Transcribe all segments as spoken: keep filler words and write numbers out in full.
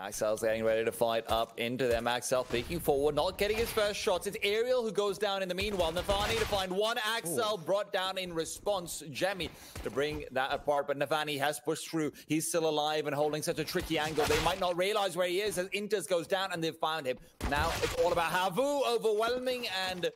Axele's getting ready to fight up into them. Axle peeking forward, not getting his first shots. It's Aerial who goes down in the meanwhile. Nafany to find one. Axle brought down in response. Jemi to bring that apart, but Nafany has pushed through. He's still alive and holding such a tricky angle. They might not realize where he is as interz goes down, and they've found him. Now it's all about Havu overwhelming and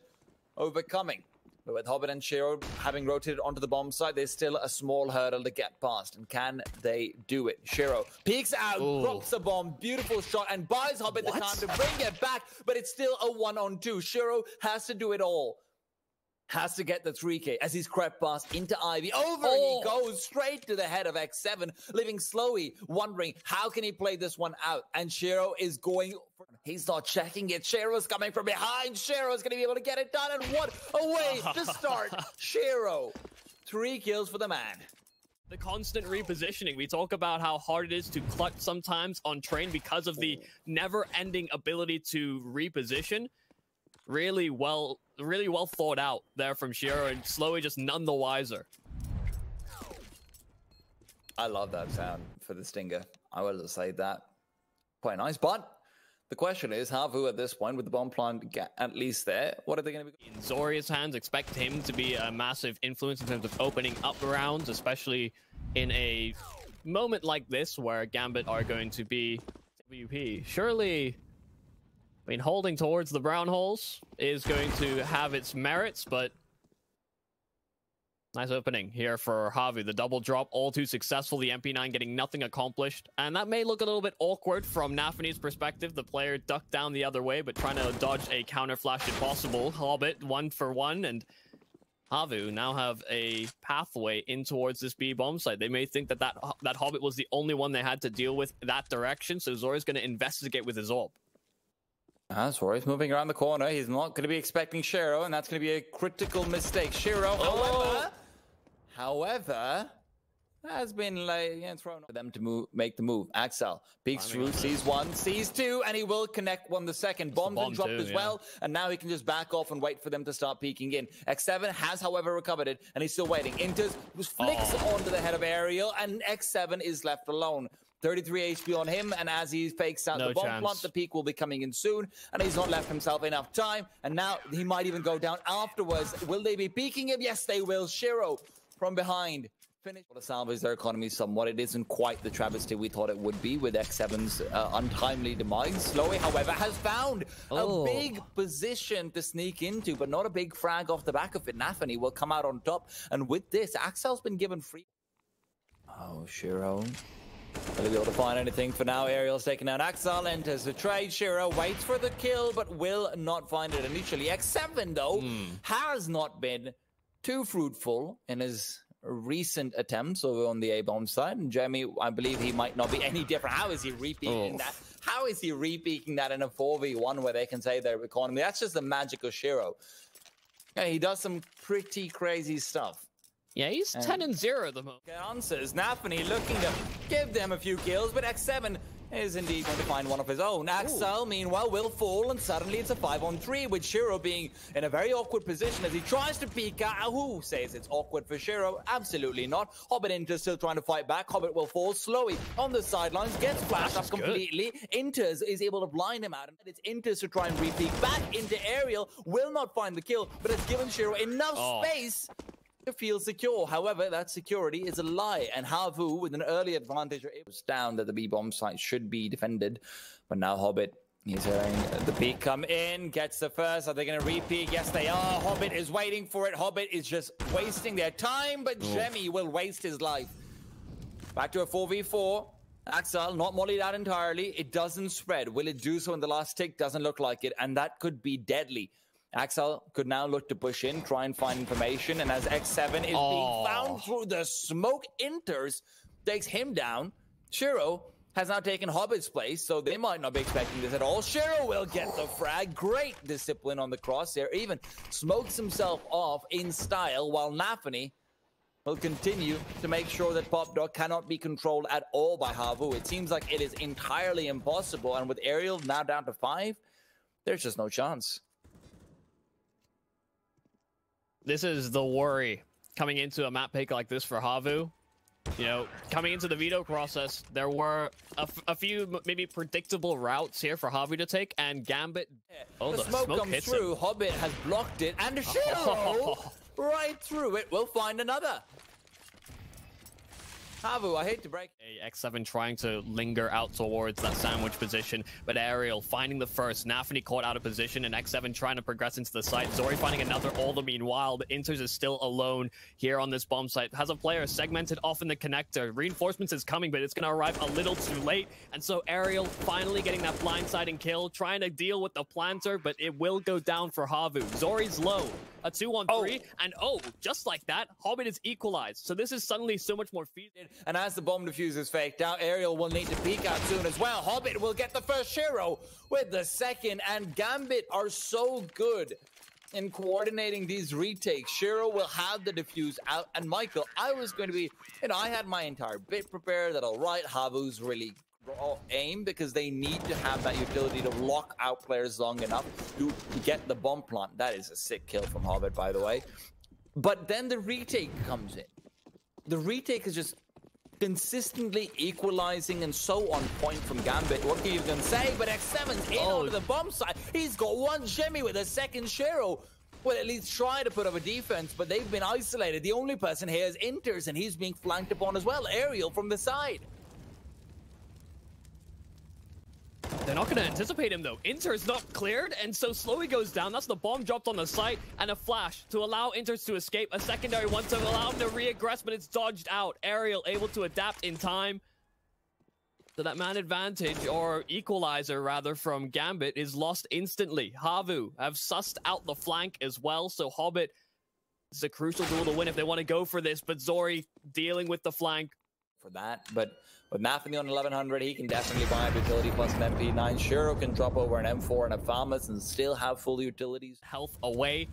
overcoming. But with Hobbit and sh one ro having rotated onto the bomb side, there's still a small hurdle to get past. And can they do it? sh one ro peeks out, Ooh. drops the bomb, beautiful shot, and buys Hobbit what? the time to bring it back. But it's still a one-on-two. sh one ro has to do it all. Has to get the three K as he's crept past into Ivy. Over oh. and he goes straight to the head of X seven, leaving sLowi wondering how can he play this one out. And sh one ro is going... He's not checking it. sh one ro's coming from behind. sh one ro's going to be able to get it done. And what a way to start. sh one ro, three kills for the man. The constant repositioning. We talk about how hard it is to clutch sometimes on Train because of the never-ending ability to reposition. Really well... Really well thought out there from sh one ro, and sLowi just none the wiser. I love that sound for the stinger. I will just say that. Quite nice, but the question is, Havu at this point, with the bomb plant at least there, what are they going to be? In ZOREE's hands, expect him to be a massive influence in terms of opening up rounds, especially in a moment like this where Gambit are going to be W P. Surely... I mean, holding towards the brown holes is going to have its merits, but nice opening here for Havu. The double drop, all too successful. The M P nine getting nothing accomplished. And that may look a little bit awkward from Nafany's perspective. The player ducked down the other way, but trying to dodge a counter flash if possible. Hobbit, one for one, and Havu now have a pathway in towards this B bomb site. They may think that that, that Hobbit was the only one they had to deal with that direction, so Zoree's going to investigate with his orb. Ah, Zoree's moving around the corner. He's not going to be expecting sh one ro, and that's going to be a critical mistake. sh one ro, oh. however, however, has been like, yeah, thrown for them to move, make the move. Axle peeks through, sees one, sees two, and he will connect one the second. Bombs bomb and dropped too, as yeah. well, and now he can just back off and wait for them to start peeking in. X seven has, however, recovered it, and he's still waiting. Interz flicks oh. onto the head of Aerial, and X seven is left alone. thirty-three H P on him, and as he fakes out no the bomb chance. plant, the peak will be coming in soon, and he's not left himself enough time, and now he might even go down afterwards. Will they be peeking him? Yes, they will. sh one ro from behind. Finish. Well, to salvage their economy somewhat. It isn't quite the travesty we thought it would be with X seven's uh, untimely demise. sLowi, however, has found oh. a big position to sneak into, but not a big frag off the back of it. Nafany will come out on top, and with this, Axel's been given free... Oh, sh one ro... Will he be able to find anything? For now, Aerial's taking out Axle, enters the trade. sh one ro waits for the kill, but will not find it initially. X seven, though, mm. has not been too fruitful in his recent attempts over on the A-bomb side. And Jemi, I believe he might not be any different. How is he repeaking oh. that? How is he repeaking that in a four v one where they can say their economy? That's just the magic of sh one ro. Yeah, he does some pretty crazy stuff. Yeah, he's and ten and zero at the moment. Good answers. Nafany looking to give them a few kills, but X seven is indeed going to find one of his own. Axle, meanwhile, will fall, and suddenly it's a five on three, with sh one ro being in a very awkward position as he tries to peek out. Ahu says it's awkward for sh one ro. Absolutely not. Hobbit Interz still trying to fight back. Hobbit will fall. sLowi on the sidelines, gets flashed up completely. Interz is able to blind him out, and it's Interz to try and re-peek back into Aerial. Will not find the kill, but has given sh one ro enough oh. space to feel secure. However, that security is a lie, and Havu, with an early advantage, it was down that the B-bomb site should be defended. But now Hobbit is hearing the peek come in, gets the first. Are they going to re-peek? Yes, they are. Hobbit is waiting for it. Hobbit is just wasting their time, but oh. Jemi will waste his life. Back to a four v four. Axel not mollied out entirely. It doesn't spread. Will it do so in the last tick? Doesn't look like it, and that could be deadly. Axel could now look to push in, try and find information, and as X seven is oh. being found through the smoke, Interz takes him down. sh one ro has now taken Hobbit's place, so they might not be expecting this at all. sh one ro will get the frag. Great discipline on the crosshair. Even smokes himself off in style, while Nafany will continue to make sure that Pop Dog cannot be controlled at all by Havu. It seems like it is entirely impossible, and with Aerial now down to five, there's just no chance. This is the worry coming into a map pick like this for Havu. you know, coming into the veto process, there were a, a few maybe predictable routes here for Havu to take, and Gambit. Oh, the, the smoke, smoke comes hits through. Him. Hobbit has blocked it, and sh one ro right through it. We'll find another. Havu, I hate to break. X seven trying to linger out towards that sandwich position, but Aerial finding the first. Nafany caught out of position, and X seven trying to progress into the site. ZOREE finding another all the meanwhile, but interz is still alone here on this bomb site. Has a player segmented off in the connector. Reinforcements is coming, but it's going to arrive a little too late. And so Aerial finally getting that blindsiding kill, trying to deal with the planter, but it will go down for Havu. ZOREE's low. A two on three, oh. and oh, just like that, Hobbit is equalized. So this is suddenly so much more feasible. And as the bomb defuse is faked out, Aerial will need to peek out soon as well. Hobbit will get the first, sh one ro with the second, and Gambit are so good in coordinating these retakes. sh one ro will have the defuse out, and Michael, I was going to be, you know, I had my entire bit prepared that I'll write Havu's really aim, because they need to have that utility to lock out players long enough to get the bomb plant. That is a sick kill from Hobbit, by the way. But then the retake comes in. The retake is just consistently equalizing and so on point from Gambit. What can you even say? But X seven's in oh. onto the bomb side. He's got one Jemi with a second sh one ro. Well, at least try to put up a defense, but they've been isolated. The only person here is interz, and he's being flanked upon as well. Aerial from the side. They're not going to anticipate him, though. Interz not cleared, and so sLowi goes down. That's the bomb dropped on the site, and a flash to allow interz to escape. A secondary one to allow him to re-aggress, but it's dodged out. Aerial able to adapt in time. So that man advantage, or equalizer, rather, from Gambit is lost instantly. Havu have sussed out the flank as well, so Hobbit is a crucial duel to win if they want to go for this, but ZOREE dealing with the flank. For that, but with Nafany on eleven hundred, he can definitely buy a utility plus an M P nine. sh one ro can drop over an M four and a Famas and still have full utilities. Health away.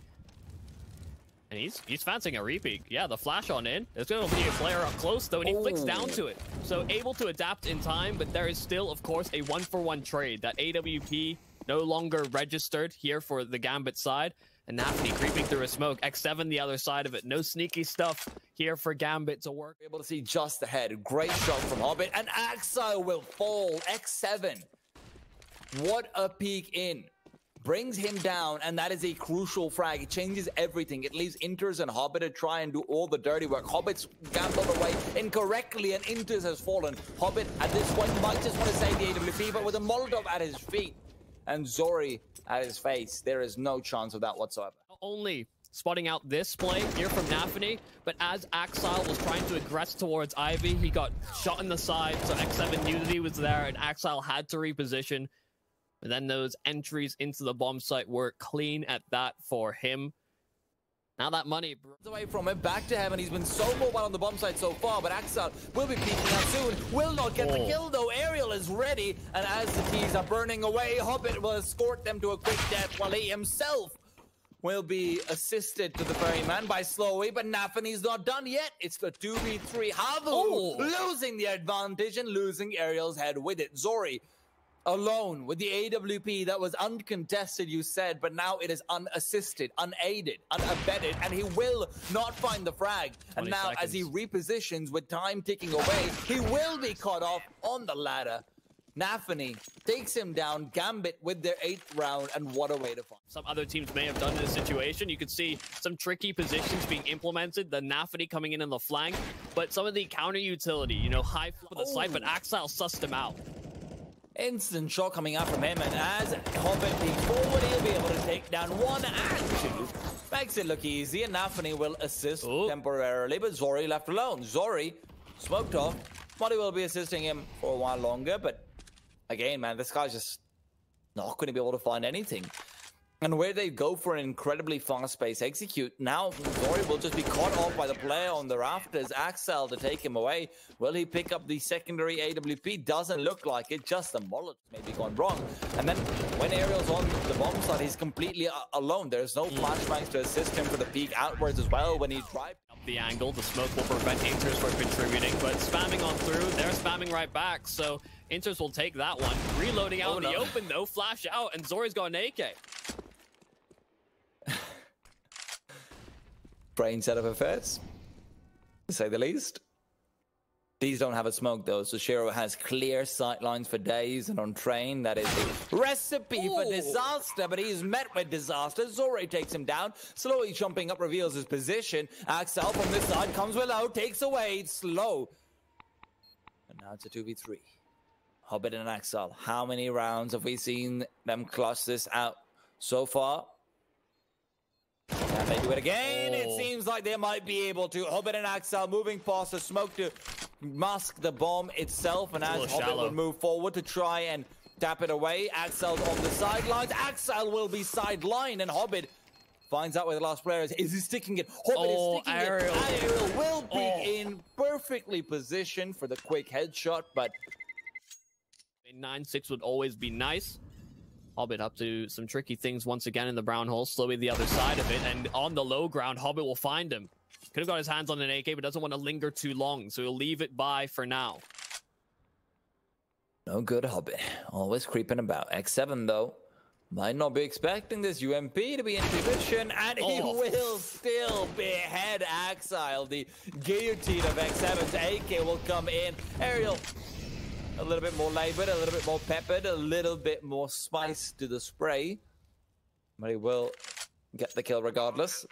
And he's he's fancying a repeat. Yeah, the flash on in. There's going to be a player up close, though, and he oh. flicks down to it. So able to adapt in time, but there is still, of course, a one-for-one trade. That A W P no longer registered here for the Gambit side. And Nafany creeping through a smoke. X seven the other side of it. No sneaky stuff here for Gambit to work. Able to see just ahead. Great shot from Hobbit. And Ax one Le will fall. X seven. What a peek in. Brings him down, and that is a crucial frag. It changes everything. It leaves interz and Hobbit to try and do all the dirty work. Hobbit's gambled away incorrectly, and interz has fallen. Hobbit, at this point, might just want to save the A W P, but with a Molotov at his feet and ZOREE at his face, there is no chance of that whatsoever. Not only spotting out this play here from Nafany, but as Ax one Le was trying to aggress towards Ivy, he got shot in the side, so X seven knew that he was there, and Ax one Le had to reposition. And then those entries into the bomb site were clean at that for him. Now that money runs away from him, back to heaven. He's been so mobile on the bomb site so far, but Ax one Le will be peeking out soon. Will not get oh. the kill, though. Aerial is ready, and as the keys are burning away, Hobbit will escort them to a quick death while he himself will be assisted to the ferryman by sLowi, but Nafany's not done yet. It's the two v three. Havu oh. losing the advantage and losing Aerial's head with it. ZOREE alone with the A W P that was uncontested, you said, but now it is unassisted, unaided, unabated, and he will not find the frag. And now seconds. As he repositions with time ticking away, he will be caught off on the ladder. Nafany takes him down, Gambit with their eighth round, and what a way to find. Some other teams may have done this situation. You could see some tricky positions being implemented, the Nafany coming in on the flank, but some of the counter utility, you know, high for the oh. side, but Ax one Le sussed him out. Instant shot coming out from him, and as Hobbit peeks forward, he'll be able to take down one and two. Makes it look easy, and Nafany will assist Ooh. temporarily, but ZOREE left alone. ZOREE smoked off. Muddy will be assisting him for a while longer, but again, man, this guy's just not going to be able to find anything. And where they go for an incredibly fast-paced execute, now ZOREE will just be caught off by the player on the rafters. Ax one Le to take him away. Will he pick up the secondary A W P? Doesn't look like it. Just the mullet may be gone wrong. And then when Aerial's on the bomb side, he's completely alone. There's no flashbangs to assist him for the peek outwards as well when he drives. Up the angle, the smoke will prevent interz from contributing, but spamming on through, they're spamming right back. So interz will take that one. Reloading out oh, in no. the open, though. Flash out, and ZOREE's got an A K. Brain set of affairs, to say the least. These don't have a smoke though, so sh one ro has clear sight lines for days, and on train, that is the recipe Ooh. for disaster, but he's met with disaster. ZOREE takes him down, sLowi jumping up reveals his position. Ax one Le from this side comes below, takes away, it's Slow. And now it's a two v three. Hobbit and Ax one Le, how many rounds have we seen them clutch this out so far? And they do it again. Oh. It seems like they might be able to. Hobbit and Ax one Le moving past the smoke to mask the bomb itself. And as Hobbit will move forward to try and tap it away, Ax one Le's on the sidelines. Ax one Le will be sidelined, and Hobbit finds out where the last player is. Is he sticking it? Hobbit oh, is sticking Aerial. it. Aerial will be oh. in perfectly positioned for the quick headshot, but a nine six would always be nice. Hobbit up to some tricky things once again in the brown hole. Slowi the other side of it, and on the low ground, Hobbit will find him. Could have got his hands on an A K, but doesn't want to linger too long, so he'll leave it by for now. No good, Hobbit. Always creeping about. X seven, though, might not be expecting this U M P to be in position, and he oh. will still behead Ax one Le. The guillotine of X seven's A K will come in. Aerial, a little bit more labored, a little bit more peppered, a little bit more spice to the spray. But he will get the kill regardless.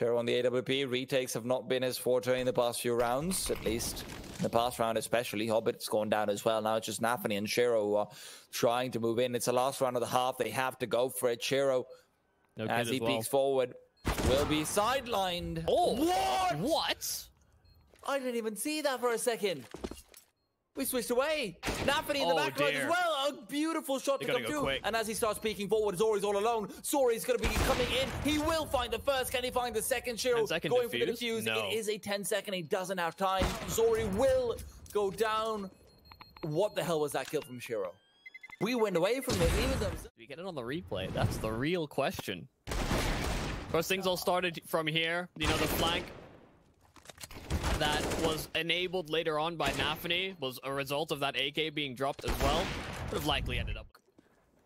Here on the A W P, retakes have not been his forte in the past few rounds, at least in the past round especially. Hobbit's gone down as well. Now it's just Nafany and sh one ro who are trying to move in. It's the last round of the half. They have to go for it. sh one ro, no as he as well. peeks forward, will be sidelined. Oh, what? What? I didn't even see that for a second. We switched away. Nafany in the oh, back line as well. A beautiful shot to come go through. Quick. And as he starts peeking forward, Zoree's all alone. Zoree's going to be coming in. He will find the first. Can he find the second? sh one ro going defuse? for the defuse. No. It is a ten second. He doesn't have time. ZOREE will go down. What the hell was that kill from sh one ro? We went away from it. Even though... Did we get it on the replay? That's the real question. Of course, things all started from here. You know, the flank that was enabled later on by Nafany was a result of that A K being dropped as well. Would have likely ended up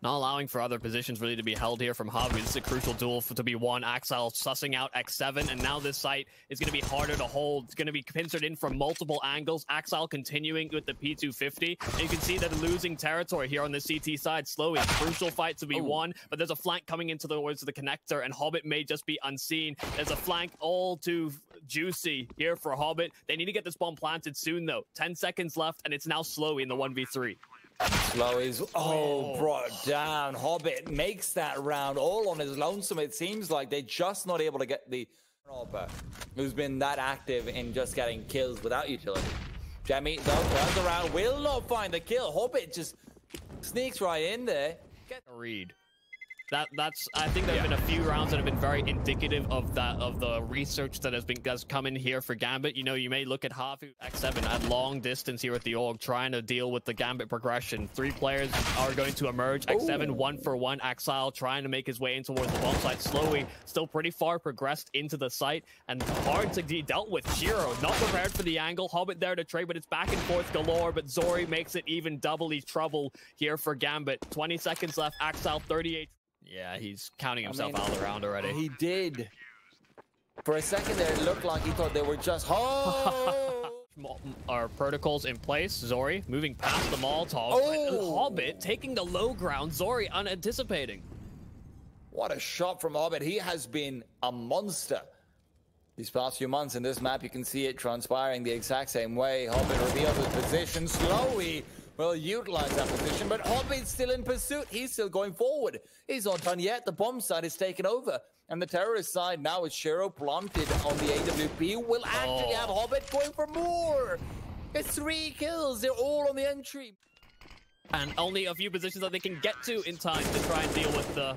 not allowing for other positions really to be held here from Havu. This is a crucial duel for, to be won. Ax one Le sussing out X seven, and now this site is going to be harder to hold. It's going to be pincered in from multiple angles. Ax one Le continuing with the P two fifty. And you can see that losing territory here on the C T side. Slowi, a crucial fight to be Ooh. won, but there's a flank coming into the words of the connector, and Hobbit may just be unseen. There's a flank all too juicy here for Hobbit. They need to get this bomb planted soon, though. ten seconds left, and it's now Slowi in the one v three. Slowi's oh, brought down. Hobbit makes that round all on his lonesome. It seems like they're just not able to get the Hopper, who's been that active in just getting kills without utility. Jemi, though, turns around, will not find the kill. Hobbit just sneaks right in there. Get a read. That that's I think there have yeah. been a few rounds that have been very indicative of that of the research that has been has come in here for Gambit. You know, you may look at Havu X seven at long distance here at the org, trying to deal with the Gambit progression. Three players are going to emerge. X seven Ooh. one for one. Ax one Le trying to make his way in towards the bomb site. Slowi still pretty far progressed into the site and hard to be dealt with. sh one ro not prepared for the angle. Hobbit there to trade, but it's back and forth galore. But ZOREE makes it even doubly trouble here for Gambit. twenty seconds left. Ax one Le thirty-eight. Yeah, he's counting himself I mean, out of the round already. He did. For a second there, it looked like he thought they were just oh! Our protocols in place. ZOREE moving past the Molotov. Oh! Hobbit taking the low ground. ZOREE unanticipating. What a shot from Hobbit. He has been a monster these past few months. In this map, you can see it transpiring the exact same way. Hobbit reveals his position. Slowi will utilize that position, but Hobbit's still in pursuit. He's still going forward. He's not done yet. The bomb side is taken over, and the terrorist side now is sh one ro planted on the A W P. Will actually oh. have Hobbit going for more. It's three kills. They're all on the entry. And only a few positions that they can get to in time to try and deal with the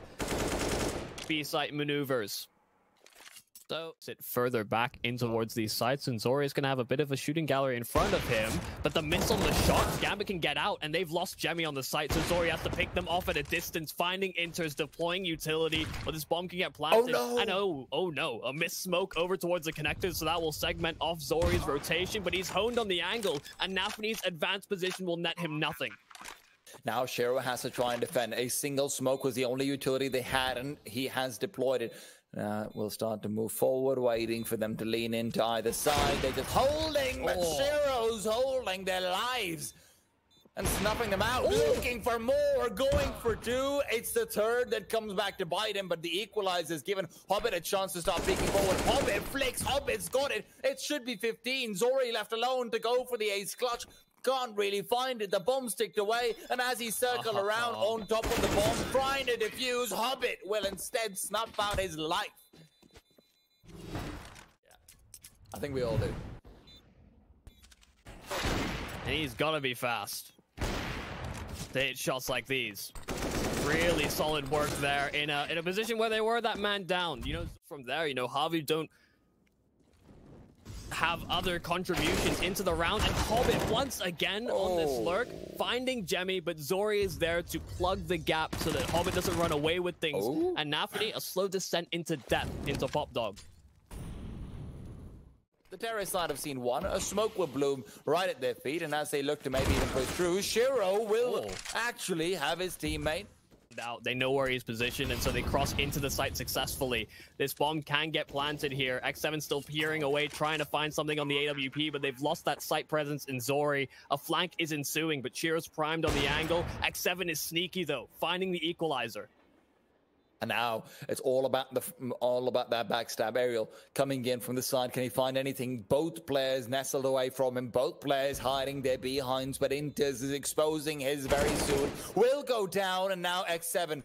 B-site maneuvers. So sit further back in towards these sites, and ZOREE is going to have a bit of a shooting gallery in front of him, but the miss on the shots, Gambit can get out, and they've lost Jemi on the site, so ZOREE has to pick them off at a distance, finding interz, deploying utility, but this bomb can get planted. Oh no! And oh, oh no, a missed smoke over towards the connector, so that will segment off ZOREE's rotation, but he's honed on the angle, and Nafany's advanced position will net him nothing. Now sh one ro has to try and defend. A single smoke was the only utility they had, and he has deployed it. Uh, we'll start to move forward, waiting for them to lean into either side. They're just holding, but sh one ro those holding their lives and snuffing them out. Ooh. Looking for more, going for two. It's the third that comes back to bite him, but the equalizer has given Hobbit a chance to start peeking forward. Hobbit flicks, Hobbit's got it. It should be fifteen. ZOREE left alone to go for the ace clutch. Can't really find it. The bomb's ticked away, and as he circled uh-huh. around on top of the bomb, trying to defuse, Hobbit will instead snuff out his life. I think we all do. And he's gotta be fast to hit shots like these. Really solid work there in a, in a position where they were that man down. You know, from there, you know, Havu don't have other contributions into the round, and Hobbit once again oh. on this lurk, finding Jemi, but ZOREE is there to plug the gap so that Hobbit doesn't run away with things. Oh. And Nafany, a slow descent into depth into Pop Dog. The terrorist side have seen one. A smoke will bloom right at their feet, and as they look to maybe even push through, sh one ro will oh. actually have his teammate out. They know where he's positioned, and so they cross into the site successfully. This bomb can get planted here. X seven still peering away, trying to find something on the A W P, but they've lost that site presence in ZOREE. A flank is ensuing, but sh one ro's primed on the angle. X seven is sneaky though, finding the equalizer. And now it's all about the all about that backstab. Aerial coming in from the side. Can he find anything? Both players nestled away from him. Both players hiding their behinds. But interz is exposing his very soon. Will go down. And now X seven.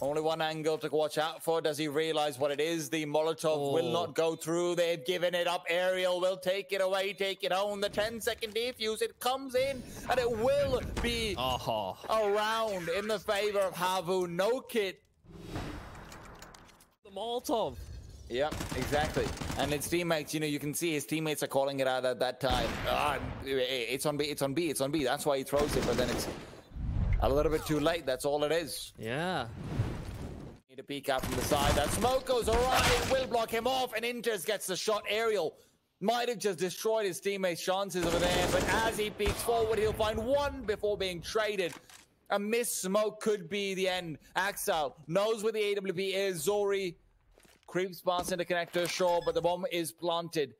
Only one angle to watch out for. Does he realize what it is? The Molotov oh. will not go through. They've given it up. Aerial will take it away. Take it home. The ten second defuse. It comes in. And it will be uh-huh. around in the favor of Havu. No kit. Molotov. Yep, exactly. And his teammates, you know, you can see his teammates are calling it out at that time. Ah, it's on B, it's on B, it's on B. That's why he throws it, but then it's a little bit too late. That's all it is. Yeah. Need to peek out from the side. That smoke goes alright. It will block him off, and interz gets the shot. Aerial might have just destroyed his teammates' chances over there, but as he peeks forward, he'll find one before being traded. A missed smoke could be the end. Ax one Le knows where the A W P is. ZOREE creeps past into connector sh one ro, but the bomb is planted.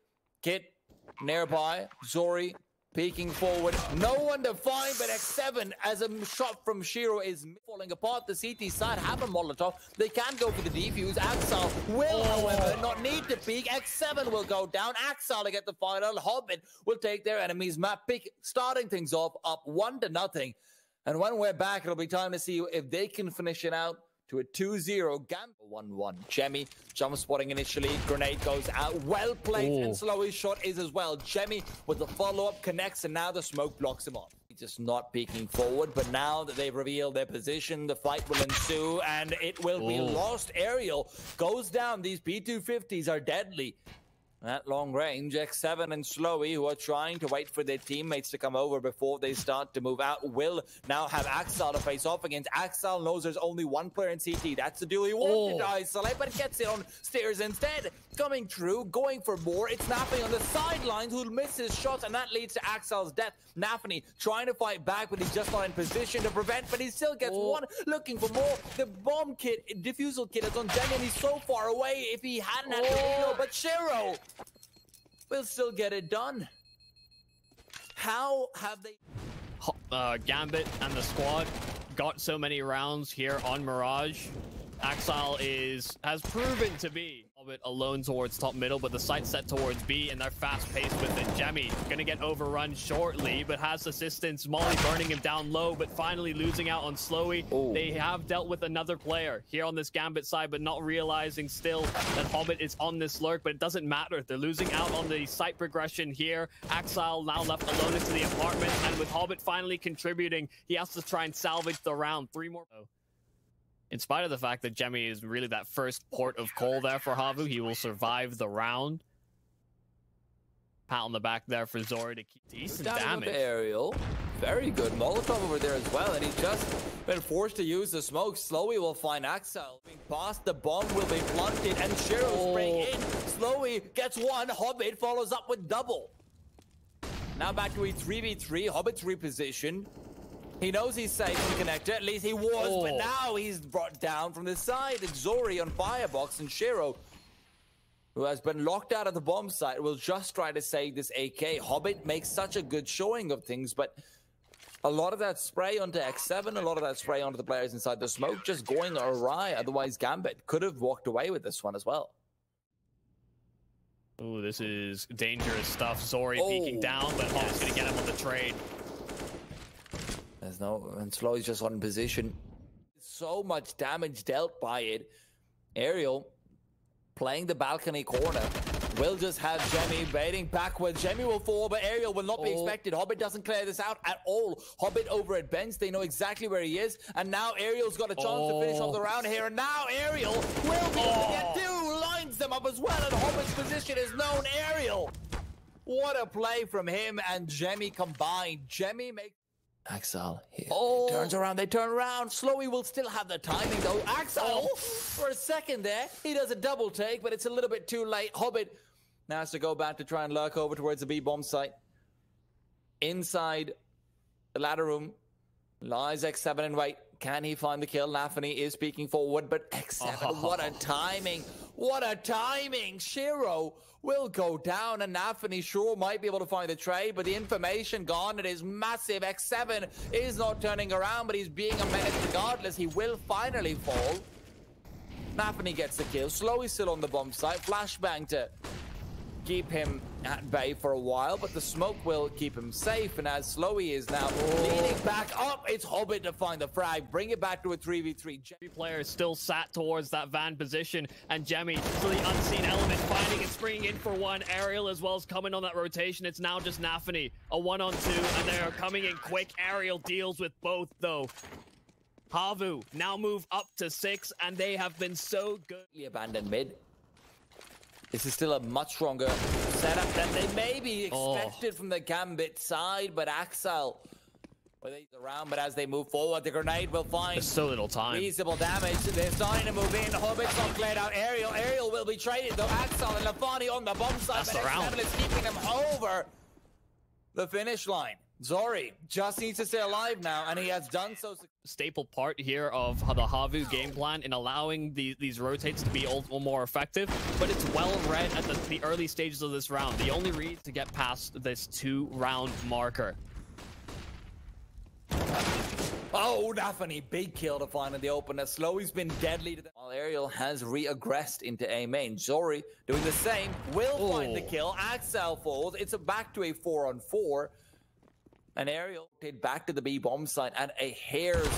Kit nearby. ZOREE peeking forward. No one to find, but X seven, as a shot from sh one ro is falling apart. The C T side have a Molotov. They can go for the defuse. Ax one Le will, oh. however, not need to peek. X seven will go down. Ax one Le to get the final. Hobbit will take their enemy's map pick, starting things off up one to nothing. And when we're back, it'll be time to see if they can finish it out to a two zero. Gambit one one. Jemi jump spotting initially. Grenade goes out. Well played. Ooh. And sLowi's shot is as well. Jemi with the follow-up connects, and now the smoke blocks him off. He's just not peeking forward. But now that they've revealed their position, the fight will ensue, and it will Ooh. be lost. Aerial goes down. These P two fifties are deadly. At long range, X seven and sLowi, who are trying to wait for their teammates to come over before they start to move out, will now have Ax one Le to face off against. Ax one Le knows there's only one player in C T. That's the duel he wanted oh. to isolate, but gets it on stairs instead. Coming through, going for more. It's Nafany on the sidelines who misses shots, and that leads to Ax one Le's death. Nafany trying to fight back, but he's just not in position to prevent, but he still gets oh. one. Looking for more. The bomb kit, defusal kit is on Jemi, and he's so far away. If he hadn't had oh. Reno, but sh one ro we'll still get it done. How have they... Uh, Gambit and the squad got so many rounds here on Mirage. Ax one Le is has proven to be a bit alone towards top middle, but the site's set towards B, and they're fast-paced with the Jemi. Gonna get overrun shortly, but has assistance. Molly burning him down low, but finally losing out on sLowi. Ooh. They have dealt with another player here on this Gambit side, but not realizing still that Hobbit is on this lurk, but it doesn't matter. They're losing out on the site progression here. Ax one Le now left alone into the apartment, and with Hobbit finally contributing, he has to try and salvage the round. Three more... Oh. In spite of the fact that Jemi is really that first port of call there for Havu, he will survive the round. Pat on the back there for ZOREE to keep decent damage. Aerial, very good. Molotov over there as well, and he's just been forced to use the smoke. sLowi will find Ax one Le. Past the bomb will be planted, and sh one ro oh. spring in. sLowi gets one. Hobbit follows up with double. Now back to a three v three. Hobbit's repositioned. He knows he's safe in the connector, at least he was, oh. but now he's brought down from the side. It's ZOREE on Firebox and sh one ro who has been locked out of the bomb site, will just try to save this A K. Hobbit makes such a good showing of things, but a lot of that spray onto X seven, a lot of that spray onto the players inside the smoke, just going awry. Otherwise, Gambit could have walked away with this one as well. Ooh, this is dangerous stuff. Sorry, oh, peeking down, but Hobbit's going to get him on the trade. There's no... And sLowi's just on position. So much damage dealt by it. Aerial playing the balcony corner. Will just have Jemi baiting backwards. Jemi will fall, but Aerial will not oh. be expected. Hobbit doesn't clear this out at all. Hobbit over at Ben's. They know exactly where he is. And now Aerial's got a chance oh. to finish off the round here. And now Aerial will be oh. able to get two. Lines them up as well. And Hobbit's position is known. Aerial. What a play from him and Jemi combined. Jemi makes... Ax one Le here. Oh. Turns around, they turn around. sLowi will still have the timing though. Ax one Le oh. for a second there. He does a double take, but it's a little bit too late. Hobbit now has to go back to try and lurk over towards the B bomb site. Inside the ladder room lies X seven in wait. Can he find the kill? Nafany is peeking forward, but X seven, oh. what a timing. What a timing. sh one ro will go down, and Nafany sure might be able to find the trade, but the information garnered is massive. X seven is not turning around, but he's being a menace regardless. He will finally fall. Nafany gets the kill. sLowi's still on the bomb site. Flashbang to keep him at bay for a while, but the smoke will keep him safe, and as sLowi is now oh. leaning back up, it's Hobbit to find the frag, bring it back to a three v three. Jemi player is still sat towards that van position, and Jemi, so the unseen element, finding and springing in for one. Aerial as well as coming on that rotation. It's now just Nafany, a one on two, and they are coming in quick. Aerial deals with both though. Havu now move up to six, and they have been so good. Abandoned mid. This is still a much stronger setup than they maybe expected oh. from the Gambit side, but Ax one Le, well, they around, but as they move forward, the grenade will find... There's so little time. ...reasonable damage. They're starting to move in. Hobbit's not cleared out. Aerial. Aerial will be traded, though. Ax one Le and Nafany on the bomb side, that's but X seven is keeping them over the finish line. ZOREE just needs to stay alive now, and he has done so. Staple part here of the Havu game plan in allowing the, these rotates to be all, all more effective, but it's well read at the, the early stages of this round. The only read to get past this two round marker. Oh, Nafany, big kill to find in the opener. sLowi's been deadly to them. While Aerial has re-aggressed into A main. ZOREE doing the same, will Ooh. find the kill. Ax one Le falls. It's a back to a four on four. And Aerial did back to the B bomb site at a hair's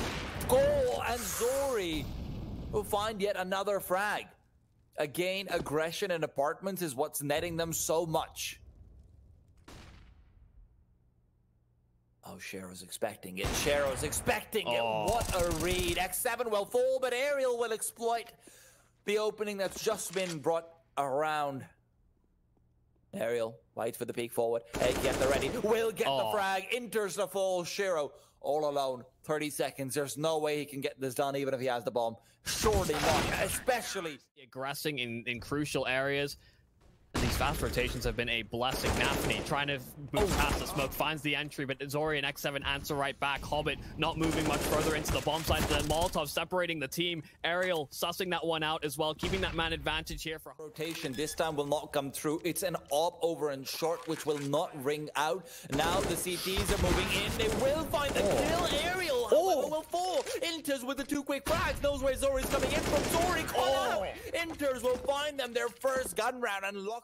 goal, and ZOREE will find yet another frag. Again, aggression in apartments is what's netting them so much. Oh, sh one ro's expecting it. sh one ro's expecting it. Oh. What a read. X seven will fall, but Aerial will exploit the opening that's just been brought around. Aerial waits for the peek forward. Hey, get the ready. Will get oh. the frag. Interz the fall. sh one ro all alone. thirty seconds. There's no way he can get this done even if he has the bomb. Surely not. Especially aggressing in, in crucial areas. And these fast rotations have been a blessing. Nafany trying to move oh. past the smoke, finds the entry, but ZOREE and X seven answer right back. Hobbit not moving much further into the bomb site. Then Molotov separating the team. Aerial sussing that one out as well, keeping that man advantage here for rotation. This time will not come through. It's an op over and short, which will not ring out. Now the C Ts are moving in. They will find the oh. kill. Aerial oh. will fall. Interz with the two quick frags knows where ZOREE's coming in from. ZOREE call oh. out. Interz will find them their first gun round and lock.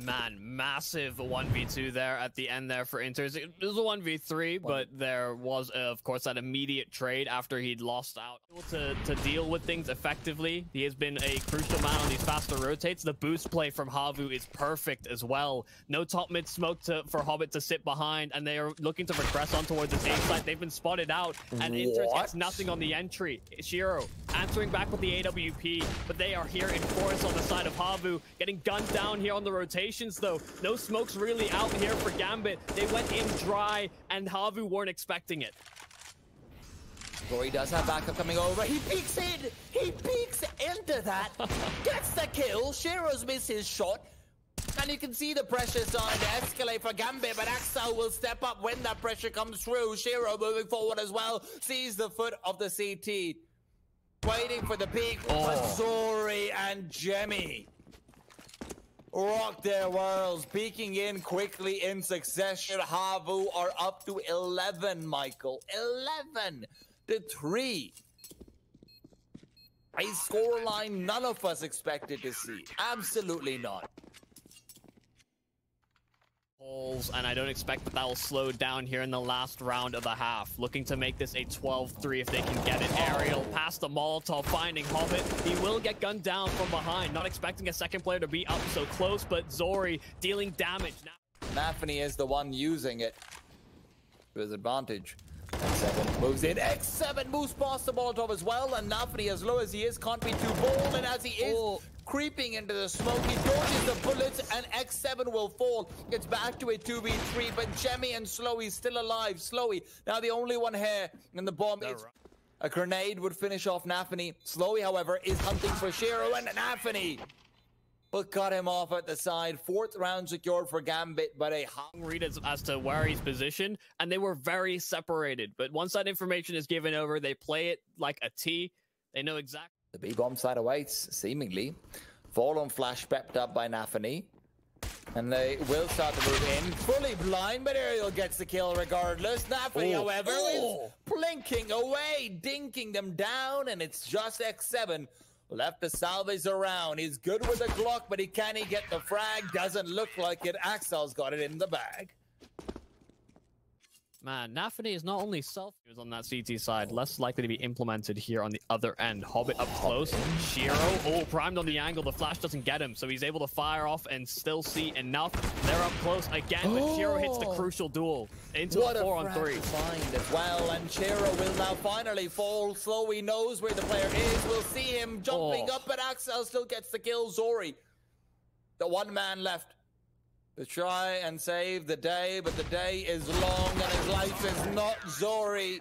Man, massive one v two there at the end there for Interz. It was a one v three, but there was, uh, of course, that immediate trade after he'd lost out. To, to deal with things effectively, he has been a crucial man on these faster rotates. The boost play from Havu is perfect as well. No top mid smoke to, for Hobbit to sit behind, and they are looking to regress on towards the aim site. They've been spotted out, and Interz gets nothing on the entry. sh one ro answering back with the A W P, but they are here in force on the side of Havu, getting gunned down here on the rotation. Though no smoke's really out here for Gambit. They went in dry, and Havu weren't expecting it. ZOREE does have backup coming over. He peeks in. He peeks into that. Gets the kill. sh one ro's missed his shot. And you can see the pressure starting to escalate for Gambit, but Ax one Le will step up when that pressure comes through. sh one ro moving forward as well. Sees the foot of the C T. Waiting for the peak oh. But ZOREE and Jemi rock their worlds, peeking in quickly in succession. Havu are up to eleven, Michael. eleven to three. A scoreline none of us expected to see. Absolutely not. And I don't expect that that will slow down here in the last round of the half. Looking to make this a twelve three if they can get it. Aerial past the Molotov, finding Hobbit. He will get gunned down from behind. Not expecting a second player to be up so close, but ZOREE dealing damage now. Nafany is the one using it to his advantage. X seven moves in. X seven moves past the Molotov as well, and Nafany, as low as he is, can't be too bold, and as he is... Oh. Creeping into the smoke, he dodges the bullets, and X seven will fall. It's back to a two v three, but Jemi and sLowi still alive. sLowi now the only one here, and the bomb is... A grenade would finish off Nafany. sLowi, however, is hunting for sh one ro, and Nafany will cut him off at the side. Fourth round secured for Gambit, but a hot read as, as to where he's positioned, and they were very separated. But once that information is given over, they play it like a T. They know exactly... The B-bomb side awaits, seemingly. Fall on flash pepped up by Nafany. And they will start to move in. Fully blind, but Aerial gets the kill regardless. Nafany, oh. however, oh. is blinking away, dinking them down, and it's just X seven. Left to salvage around. He's good with the Glock, but he can he get the frag? Doesn't look like it. Axel's got it in the bag. Man, Nafany is not only self on that C T side, less likely to be implemented here on the other end. Hobbit up close. sh one ro, oh, primed on the angle. The flash doesn't get him, so he's able to fire off and still see enough. They're up close again, but sh one ro hits the crucial duel into what a four on three. Find as well, and sh one ro will now finally fall. sLowi knows where the player is. We'll see him jumping oh. up, but Ax one Le still gets the kill. ZOREE, the one man left to try and save the day, but the day is long and his life is not. ZOREE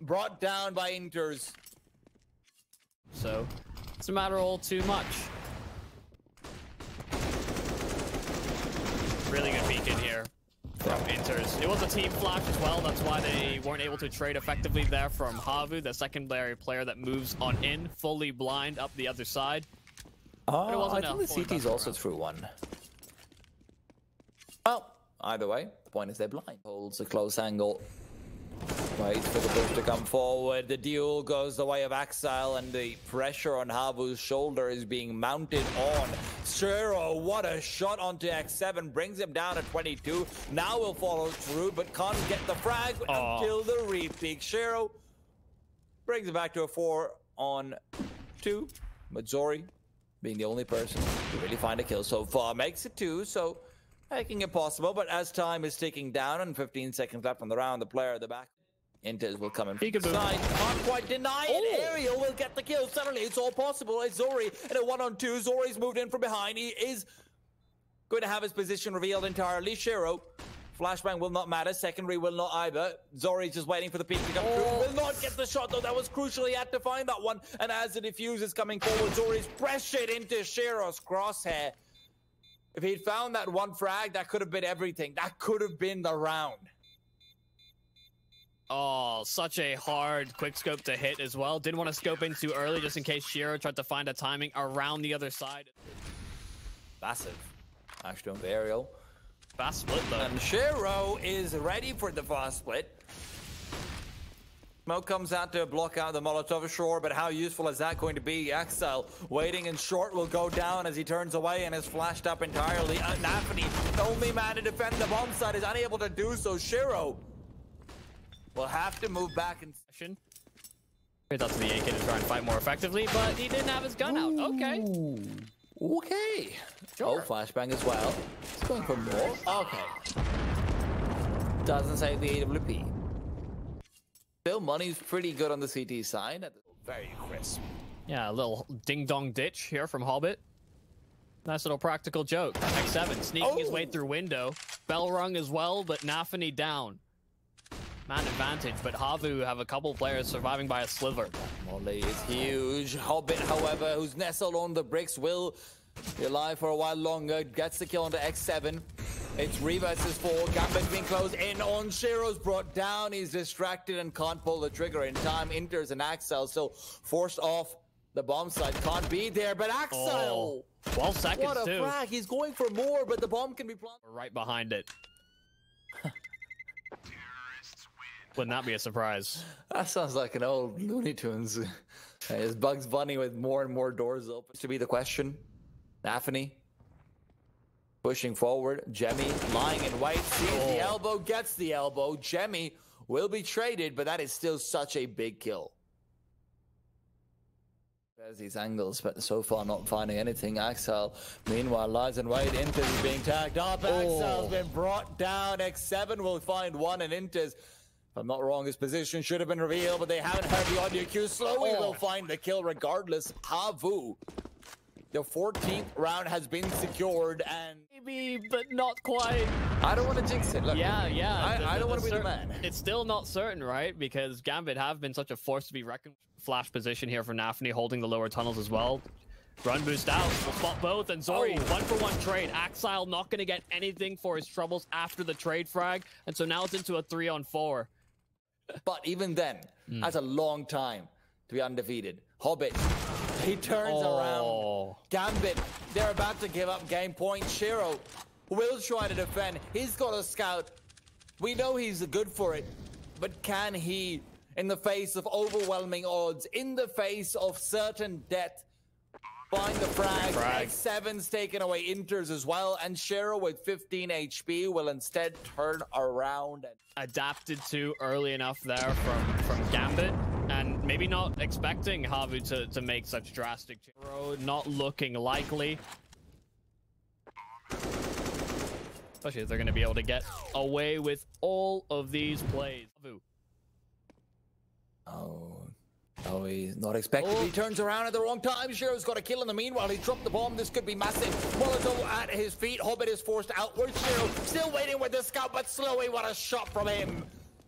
brought down by interz. So it's a matter all too much. Really good peek in here from interz. It was a team flash as well. That's why they weren't able to trade effectively there from Havu, the secondary player that moves on in, fully blind up the other side. Oh, I think the C T's also through one. Well, either way, the point is they're blind. Holds a close angle. Waits for the push to come forward. The duel goes the way of Ax one Le, and the pressure on Havu's shoulder is being mounted on. sh one ro, what a shot onto X seven. Brings him down at twenty-two. Now will follow through, but can't get the frag oh. until the re-peak. sh one ro brings it back to a four on two. But ZOREE, being the only person to really find a kill so far, makes it two, so... making it possible, but as time is ticking down and fifteen seconds left on the round, the player at the back, interz, will come in. He can side. Can't quite deny oh. it. Aerial will get the kill. Suddenly, it's all possible. It's ZOREE in a one on two. ZOREE's moved in from behind. He is going to have his position revealed entirely. sh one ro, flashbang will not matter. Secondary will not either. ZOREE's just waiting for the peak to come oh. through. Will not get the shot, though. That was crucial. He had to find that one. And as the defuse is coming forward, ZOREE's pressured into sh one ro's crosshair. If he'd found that one frag, that could have been everything. That could have been the round. Oh, such a hard quick scope to hit as well. Didn't want to scope in too early just in case sh one ro tried to find a timing around the other side. Massive. Ashton Aerial. Fast split though. And sh one ro is ready for the fast split. Smoke comes out to block out the Molotov ashore, but how useful is that going to be? Ax one Le waiting in short will go down as he turns away and is flashed up entirely. Uh, Nafany, the only man to defend the bomb site, is unable to do so. sh one ro will have to move back in session. It's up to the A K to try and fight more effectively, but he didn't have his gun Ooh. out. Okay. Okay. Sure. Oh, flashbang as well. He's going for more. Okay. Doesn't save the A W P. Still, money's pretty good on the C T side. Very crisp. Yeah, a little ding-dong ditch here from Hobbit. Nice little practical joke. X seven sneaking oh. his way through window. Bell rung as well, but Nafany down. Man advantage, but Havu have a couple players surviving by a sliver. Molly is huge. Hobbit, however, who's nestled on the bricks, will be alive for a while longer. Gets the kill onto X seven. It's reverses for Gambit being closed in on sh one ro's brought down. He's distracted and can't pull the trigger in time. Interz and Ax one Le still forced off the bomb site. Can't be there, but Ax one Le. Oh, twelve seconds. What a too. frag. He's going for more, but the bomb can be planted right behind it. Would not be a surprise. That sounds like an old Looney Tunes. It's Bugs Bunny with more and more doors open. To be the question. Nafany pushing forward. Jemi lying in white. Sees oh. the elbow, gets the elbow. Jemi will be traded, but that is still such a big kill. There's these angles, but so far not finding anything. Ax one Le, meanwhile, lies in wait. Interz is being tagged up. Ax one Le's been brought down. X seven will find one, and Interz, if I'm not wrong, his position should have been revealed, but they haven't heard the audio cue. sLowi oh. will find the kill regardless. Havu, the fourteenth round has been secured, and maybe, but not quite. I don't want to jinx it. Look, yeah, yeah. I, the, I don't the, want to be the man. It's still not certain, right? Because Gambit have been such a force to be reckoned. Flash position here for Nafany, holding the lower tunnels as well. Run boost out, we'll spot both, and ZOREE, oh. one for one trade. Ax one Le not going to get anything for his troubles after the trade frag, and so now it's into a three on four. But even then, mm. that's a long time to be undefeated. Hobbit, he turns oh. around. Gambit, they're about to give up game point. sh one ro will try to defend. He's got a scout. We know he's good for it, but can he, in the face of overwhelming odds, in the face of certain death, find the frag? frag. X seven's taken away Interz as well, and sh one ro with fifteen H P will instead turn around. And adapted to early enough there from, from Gambit, and maybe not expecting Havu to, to make such drastic changes. Not looking likely. Especially if they're going to be able to get away with all of these plays. Havu. Oh. Oh, he's not expected. Oh. He turns around at the wrong time. sh one ro's got a kill in the meanwhile. He dropped the bomb. This could be massive. Molotov at his feet. Hobbit is forced outward. sh one ro still waiting with the scout, but sLowi, what a shot from him.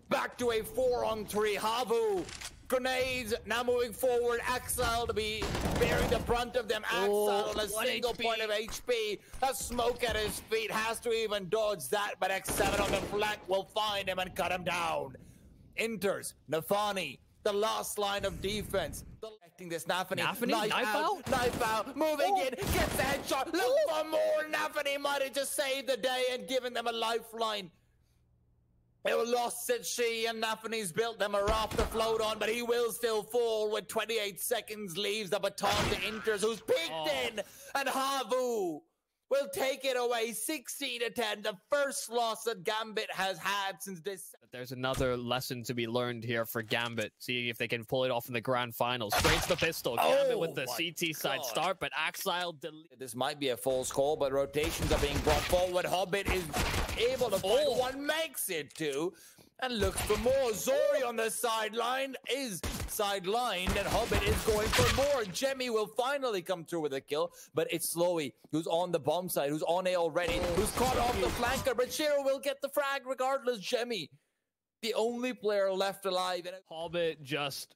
Back to a four on three. Havu, grenades, now moving forward. Ax one Le to be bearing the brunt of them. Ax one Le oh, on a single H P. Point of H P. A smoke at his feet. Has to even dodge that, but X seven on the flank will find him and cut him down. Interz, Nafany, the last line of defense. Collecting this Nafany. Nafany? Knife, knife out, out? Knife out. Moving oh. in. Gets the headshot. Look oh. for more. Nafany might have just saved the day and given them a lifeline. They were lost at she, and Nafany's built them a raft to float on, but he will still fall with twenty-eight seconds. Leaves the baton to Interz, who's peeked oh. in. And Havu will take it away, sixteen to ten, the first loss that Gambit has had since this. But there's another lesson to be learned here for Gambit, seeing if they can pull it off in the grand finals. Straight to the pistol, oh, Gambit with the C T God. side start, but Ax one Le deleted. This might be a false call, but rotations are being brought forward. Hobbit is able to find oh. one, makes it two, and looks for more. ZOREE on the sideline is sidelined, and Hobbit is going for more. Jemi will finally come through with a kill, but it's sLowi who's on the bomb side, who's on A already, oh, who's caught off the flanker, but sh one ro will get the frag regardless. Jemi, the only player left alive. And Hobbit just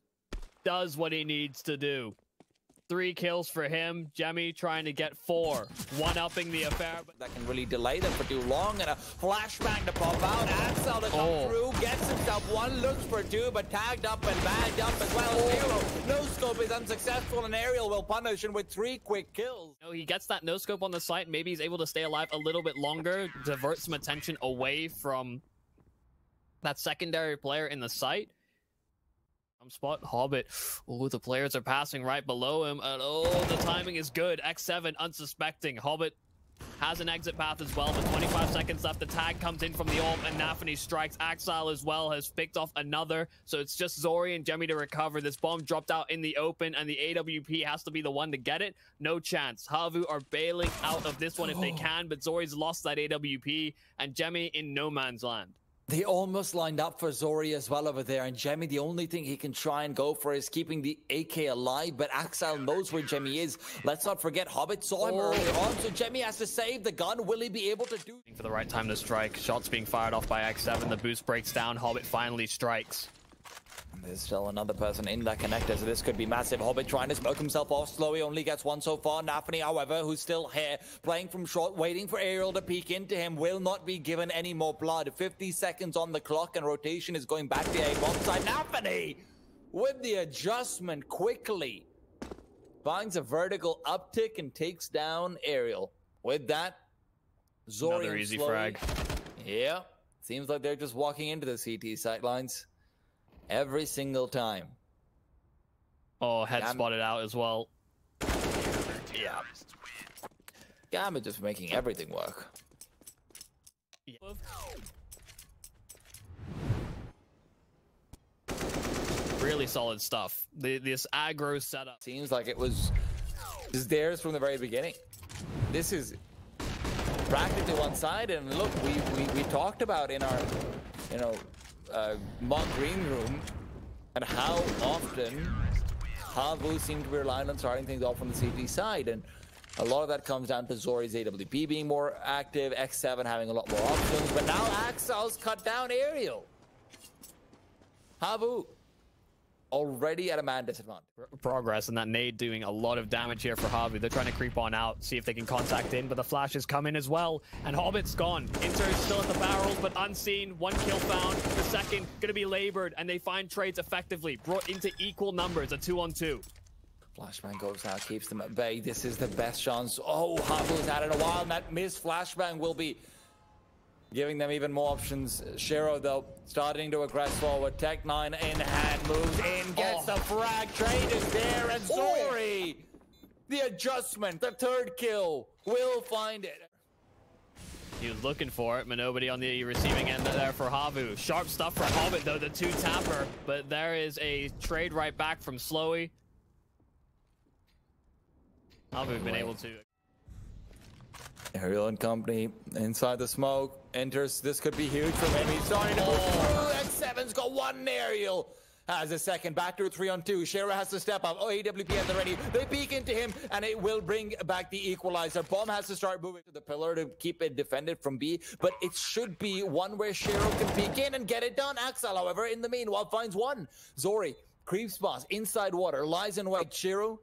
does what he needs to do. Three kills for him. Jemi trying to get four. One-upping the affair. But that can really delay them for too long. And a flashbang to pop out. Ax one Le to come oh. through. Gets himself one. Looks for two, but tagged up and bagged up as well. sh one ro. No scope is unsuccessful, and Aerial will punish him with three quick kills. No, he gets that no scope on the site. Maybe he's able to stay alive a little bit longer. Divert some attention away from that secondary player in the site. Spot Hobbit. Oh, the players are passing right below him, and oh, the timing is good. X seven unsuspecting. Hobbit has an exit path as well, but twenty-five seconds left. The tag comes in from the orb, and Nafany strikes. Ax one Le as well has picked off another, so it's just ZOREE and Jemi to recover. This bomb dropped out in the open, and the A W P has to be the one to get it. No chance. Havu are bailing out of this one if they can, but ZOREE's lost that A W P, and Jemi in no man's land. They almost lined up for ZOREE as well over there, and Jemi, the only thing he can try and go for is keeping the A K alive, but Ax one Le knows where Jemi is. Let's not forget, Hobbit saw him oh. early on, so Jemi has to save the gun. Will he be able to do it? For the right time to strike. Shots being fired off by X seven. The boost breaks down. Hobbit finally strikes. There's still another person in that connector, so this could be massive. Hobbit trying to smoke himself off. sLowi only gets one so far. Nafany, however, who's still here, playing from short, waiting for Aerial to peek into him, will not be given any more blood. fifty seconds on the clock, and rotation is going back to A-bomb side. Nafany, with the adjustment quickly, finds a vertical uptick and takes down Aerial. With that, ZOREE another easy sLowi. Frag. Yeah, seems like they're just walking into the C T sightlines. Every single time. Oh, head Gambit. Spotted out as well. Yeah. Gambit just making everything work. Yeah. Really solid stuff. The, this aggro setup. Seems like it was just theirs from the very beginning. This is practically one side, and look, we, we, we talked about in our, you know, Uh, mock green room, and how often Havu seemed to be relying on starting things off from the C T side, and a lot of that comes down to ZOREE's A W P being more active, X seven having a lot more options, but now Ax one Le's cut down Aerial. Havu already at a man disadvantage. Progress, and that nade doing a lot of damage here for Havu. They're trying to creep on out, see if they can contact in, but the flash has come in as well, and Hobbit's gone. Interz still at the barrels, but unseen. One kill found, the second gonna be labored, and they find trades effectively, brought into equal numbers, a two on two. Flashbang goes out, keeps them at bay. This is the best chance. Oh, Havu's had it a while, and that missed flashbang will be giving them even more options. sh one ro, though, starting to aggress forward. Tech nine in hand, moves in, gets oh. the frag. Trade is there, and ZOREE, the adjustment, the third kill, will find it. He was looking for it, but nobody on the receiving end there for Havu. Sharp stuff for Hobbit, though, the two-tapper. But there is a trade right back from sLowi. Havu been able to... Aerial and company inside the smoke. Enters. This could be huge for him. He's starting to push through. X seven's got one. Aerial has a second. Back to a three on two. sh one ro has to step up. Oh, A W P at the ready. They peek into him, and it will bring back the equalizer. Bomb has to start moving to the pillar to keep it defended from B, but it should be one where sh one ro can peek in and get it done. Ax one Le, however, in the meanwhile, finds one. ZOREE creeps past inside water. Lies in wait. sh one ro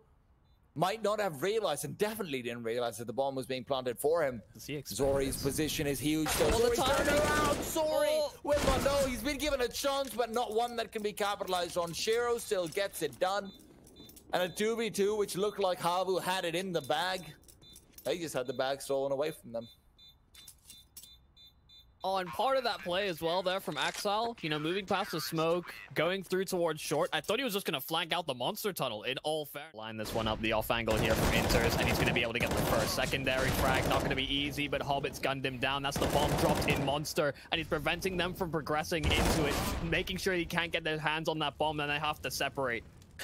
might not have realized, and definitely didn't realize, that the bomb was being planted for him. ZOREE's position is huge. So all the time around, ZOREE with one. No, he's been given a chance, but not one that can be capitalized on. sh one ro still gets it done. And a two v two, which looked like Havu had it in the bag. They just had the bag stolen away from them. Oh, and part of that play as well there from Ax one Le, you know, moving past the smoke, going through towards short. I thought he was just going to flank out the monster tunnel in all fairness. Line this one up, the off angle here from Interz, and he's going to be able to get the first secondary frag. Not going to be easy, but Hobbit's gunned him down. That's the bomb dropped in monster, and he's preventing them from progressing into it, making sure he can't get their hands on that bomb, then they have to separate.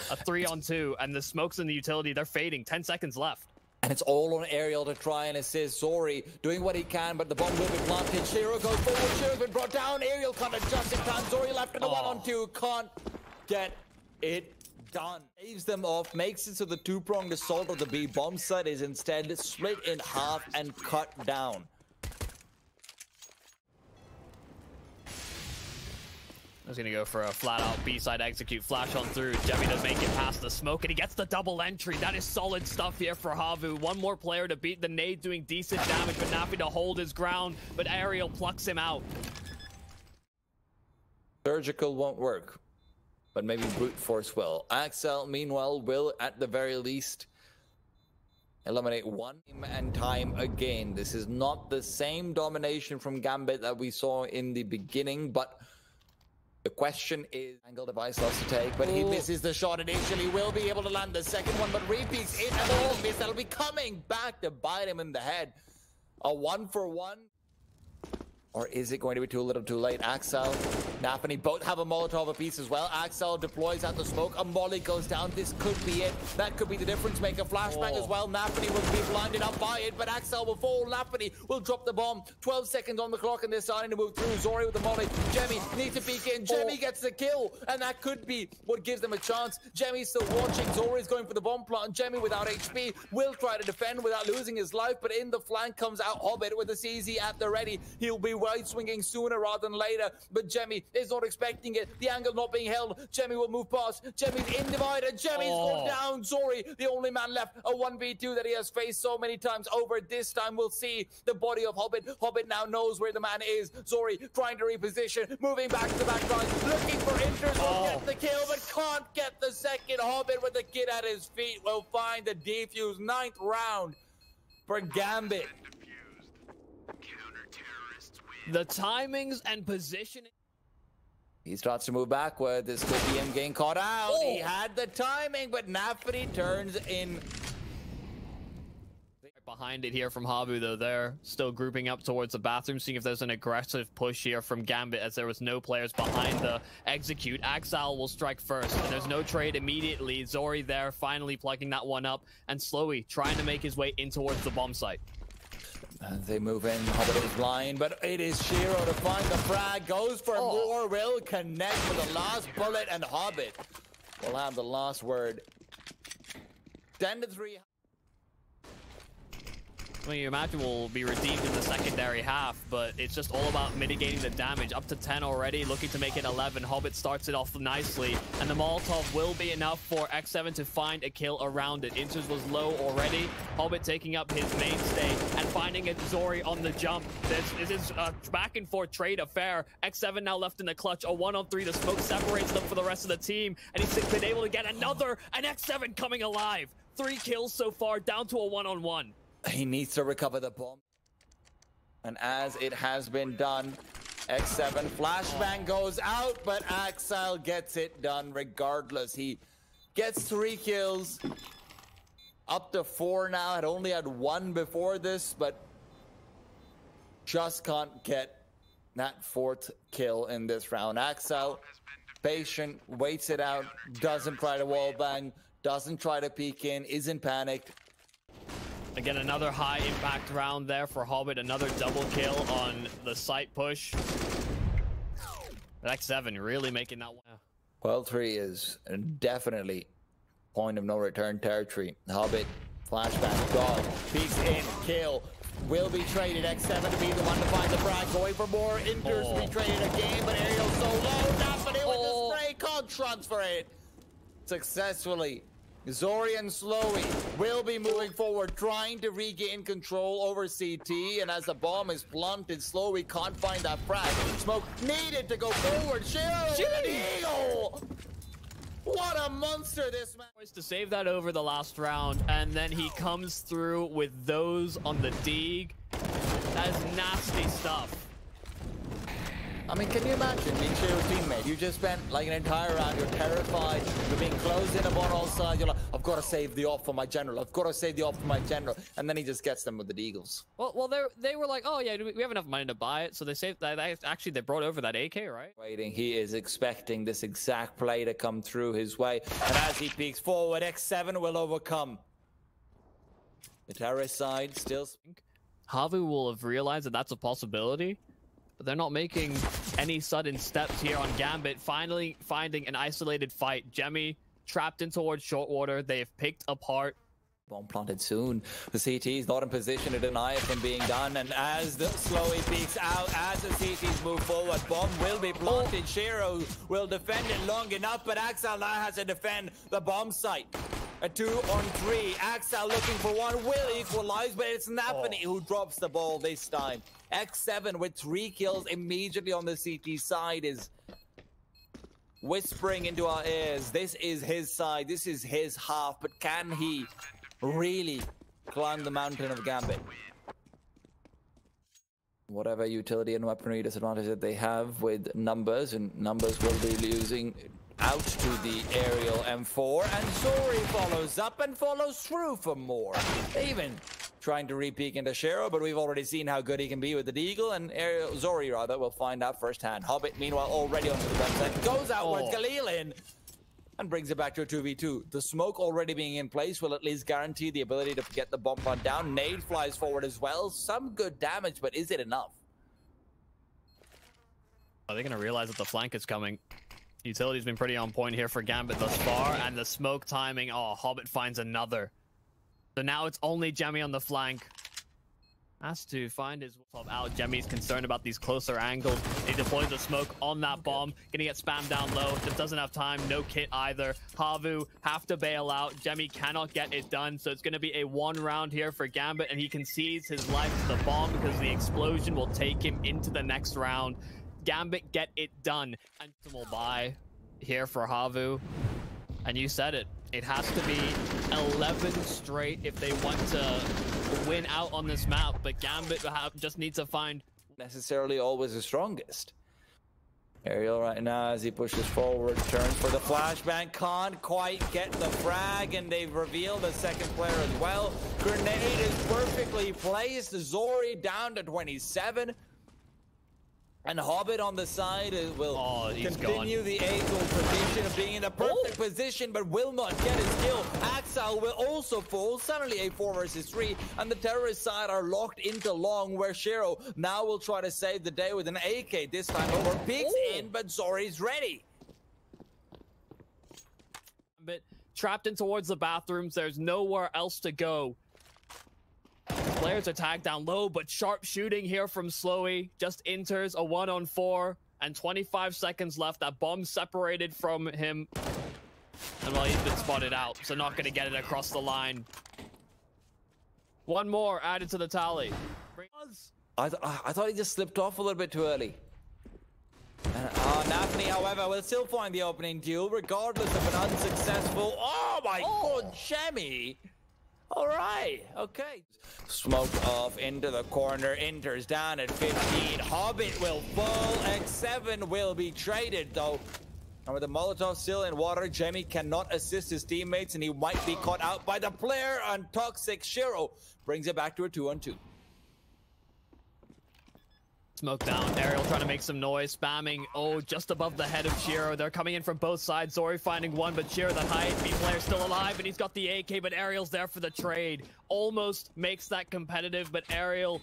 A three on two, and the smokes in the utility, they're fading. Ten seconds left. And it's all on Aerial to try and assist. ZOREE doing what he can, but the bomb will be planted. sh one ro goes forward. sh one ro's been brought down. Aerial can't adjust in time. ZOREE left in the oh. one on two. Can't get it done. Saves them off. Makes it so the two-pronged assault of the B bomb site is instead split in half and cut down. I was going to go for a flat-out B-side execute. Flash on through. Jemi does make it past the smoke, and he gets the double entry. That is solid stuff here for Havu. One more player to beat. The nade doing decent damage, but Nafany to hold his ground. But Aerial plucks him out. Surgical won't work, but maybe brute force will. Ax one Le, meanwhile, will, at the very least, eliminate one and time again. This is not the same domination from Gambit that we saw in the beginning, but... the question is, angle device loves to take, but Ooh. he misses the shot initially. Will be able to land the second one, but repeats it and all miss. That'll be coming back to bite him in the head. A one for one. Or is it going to be too little too late? Ax one Le, Nafany both have a Molotov apiece as well. Ax one Le deploys out the smoke. A molly goes down. This could be it. That could be the difference maker. Flashback oh. as well. Nafany will be blinded up by it, but Ax one Le will fall. Nafany will drop the bomb. twelve seconds on the clock, and they're starting to move through. ZOREE with the molly. Jemi needs to peek in. Jemi oh. gets the kill, and that could be what gives them a chance. Jemi's still watching. ZOREE's going for the bomb plant. Jemi without H P will try to defend without losing his life, but in the flank comes out Hobbit with a C Z at the ready. He'll be wide swinging sooner rather than later, but Jemi is not expecting it. The angle not being held. Jemi will move past. Jemi's in divide, and Jemi's oh. gone down. ZOREE, the only man left, a one v two that he has faced so many times over. This time we'll see the body of Hobbit. Hobbit now knows where the man is. ZOREE trying to reposition, moving back to the back lines, looking for interz. Oh. Will get the kill, but can't get the second. Hobbit with the kid at his feet will find the defuse. Ninth round for Gambit. The timings and positioning. He starts to move backward. This could be him getting caught out. Oh. He had the timing, but Nafany turns in. Behind it here from Havu, though, they're still grouping up towards the bathroom, seeing if there's an aggressive push here from Gambit, as there was no players behind the execute. ax one le will strike first, and there's no trade immediately. ZOREE there, finally plugging that one up, and sLowi trying to make his way in towards the bomb site. And they move in. Hobbit is blind, but it is sh one ro to find the frag. Goes for oh. more, will connect with the last bullet, and Hobbit will have the last word. ten to three. I mean, you imagine will be redeemed in the secondary half, but it's just all about mitigating the damage. Up to ten already, looking to make it eleven. Hobbit starts it off nicely, and the Molotov will be enough for X seven to find a kill around it. Interz was low already. Hobbit taking up his mainstay and finding a ZOREE on the jump. This, this is a back-and-forth trade affair. X seven now left in the clutch. A one on three. The smoke separates them for the rest of the team, and he's been able to get another, and X seven coming alive. Three kills so far, down to a one on one. He needs to recover the bomb. And as it has been done, X seven flashbang goes out, but ax one le gets it done regardless. He gets three kills, up to four now. Had only had one before this, but just can't get that fourth kill in this round. ax one le, patient, waits it out, doesn't try to wallbang, doesn't try to peek in, isn't panicked. Again, another high impact round there for Hobbit. Another double kill on the site push. X seven really making that one. Well, three is definitely point of no return territory. Hobbit, flashback, gone. Peeks in, kill. Will be traded. X seven to be the one to find the frag. Going for more. Interz oh. to be traded again, but Aerial so low. Nafany with oh. the spray. Can't transfer it successfully. ZOREE and sLowi will be moving forward, trying to regain control over C T, and as the bomb is planted, sLowi can't find that frag. Smoke needed to go forward. sh one ro with an eagle! What a monster this man was to save that over the last round, and then he comes through with those on the dig. That is nasty stuff. I mean, can you imagine being sh one ro teammate? You just spent like an entire round, you're terrified, you're being closed in upon all sides, you're like, I've got to save the off for my general, I've got to save the off for my general, and then he just gets them with the deagles. Well, well, they were like, oh yeah, we have enough money to buy it, so they saved that. They, actually, they brought over that A K, right? Waiting, he is expecting this exact play to come through his way, and as he peeks forward, X seven will overcome. The terrorist side still... Havu will have realized that that's a possibility. But they're not making any sudden steps here on Gambit, finally finding an isolated fight. Jemi trapped in towards short water. They have picked apart. Bomb planted soon. The C T's not in position to deny it from being done. And as the sLowi peeks out, as the C T's move forward, bomb will be planted. Oh. sh one ro will defend it long enough, but ax one le now has to defend the bomb site. A two on three. ax one le looking for one. Will equalize, but it's Nafany oh. who drops the ball this time. X seven with three kills immediately on the C T side is whispering into our ears. This is his side. This is his half. But can he really climb the mountain of Gambit? Whatever utility and weaponry disadvantage that they have with numbers, and numbers will be losing out to the Aerial M four, and ZOREE follows up and follows through for more. Even trying to re-peek into sh one ro, but we've already seen how good he can be with the Deagle, and Aerial, ZOREE rather, will find out firsthand. Hobbit, meanwhile, already onto the website, goes outwards, oh. Galil in, and brings it back to a two v two. The smoke already being in place will at least guarantee the ability to get the bomb plant down. Nade flies forward as well. Some good damage, but is it enough? Are they going to realize that the flank is coming? Utility's been pretty on point here for Gambit thus far, and the smoke timing. Oh, Hobbit finds another. So now it's only Jemi on the flank. Has to find his top out. Jemi's concerned about these closer angles. He deploys a smoke on that bomb. Gonna get spammed down low. Just doesn't have time. No kit either. Havu have to bail out. Jemi cannot get it done. So it's gonna be a one round here for Gambit, and he concedes his life to the bomb because the explosion will take him into the next round. Gambit get it done. And we'll buy here for Havu. And you said it. It has to be eleven straight if they want to win out on this map, but Gambit just needs to find necessarily always the strongest. Aerial right now as he pushes forward, turns for the flashbang, can't quite get the frag, and they've revealed the second player as well. Grenade is perfectly placed, ZOREE down to twenty-seven. And Hobbit on the side will oh, continue gone. the aerial tradition of being in the perfect oh. position, but will not get his kill. Ax one Le will also fall. Suddenly a four versus three, and the terrorist side are locked into long, where sh one ro now will try to save the day with an A K. This time over peeks oh. in, but ZOREE's ready. But trapped in towards the bathrooms, there's nowhere else to go. Players are tagged down low, but sharp shooting here from sLowi. Just interz a one on four and twenty-five seconds left. That bomb separated from him. And well, he's been spotted out, so not going to get it across the line. One more added to the tally. I, th I thought he just slipped off a little bit too early. Uh, Nafany, however, will still find the opening duel, regardless of an unsuccessful... Oh my oh. God, Jemi! All right, okay. Smoke off into the corner. Interz down at fifteen. Hobbit will fall. X seven will be traded, though. And with the Molotov still in water, Jemi cannot assist his teammates, and he might be caught out by the player on Toxic. sh one ro brings it back to a two on two. Smoke down. Aerial trying to make some noise, spamming. Oh, just above the head of sh one ro. They're coming in from both sides. ZOREE finding one, but sh one ro the height. B player still alive, and he's got the A K, but Aerial's there for the trade. Almost makes that competitive, but Aerial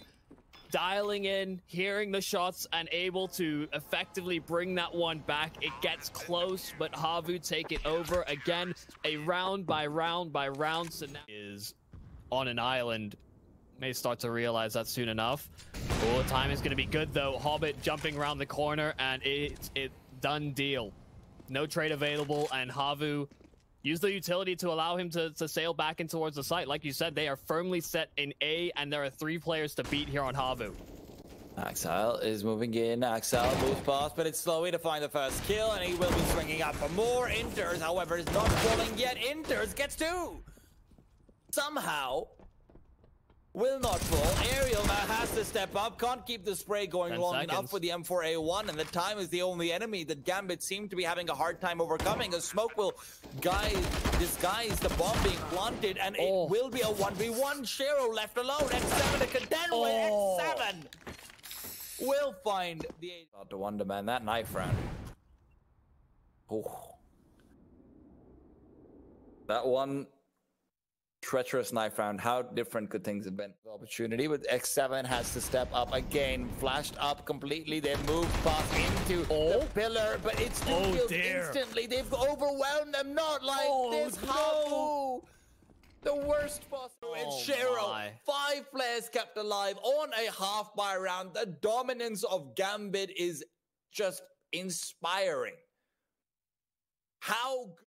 dialing in, hearing the shots, and able to effectively bring that one back. It gets close, but Havu take it over again. A round by round by round. So now is on an island. May start to realize that soon enough. Oh, time is going to be good, though. Hobbit jumping around the corner, and it's it done deal. No trade available, and Havu used the utility to allow him to, to sail back in towards the site. Like you said, they are firmly set in A, and there are three players to beat here on Havu. Ax one Le is moving in. Ax one Le moves past, but it's sLowi to find the first kill, and he will be swinging up for more. Interz, however, is not falling yet. Interz gets two! Somehow... will not fall. Aerial now has to step up. Can't keep the spray going long seconds. enough for the M four A one, and the time is the only enemy that Gambit seem to be having a hard time overcoming. A smoke will guide, disguise the bomb being planted, and oh. it will be a one v one. sh one ro left alone. X seven to contend with. Oh. X seven will find the... Start to wonder, man. That knife round. Oh. That one... treacherous knife round. How different could things have been? Opportunity, but X seven has to step up again. Flashed up completely. They move past into oh. the pillar, but it's still oh, killed dear. instantly. They've overwhelmed them. Not like oh, this. How? No. The worst possible. It's sh one ro. Five players kept alive on a half by round. The dominance of Gambit is just inspiring. How?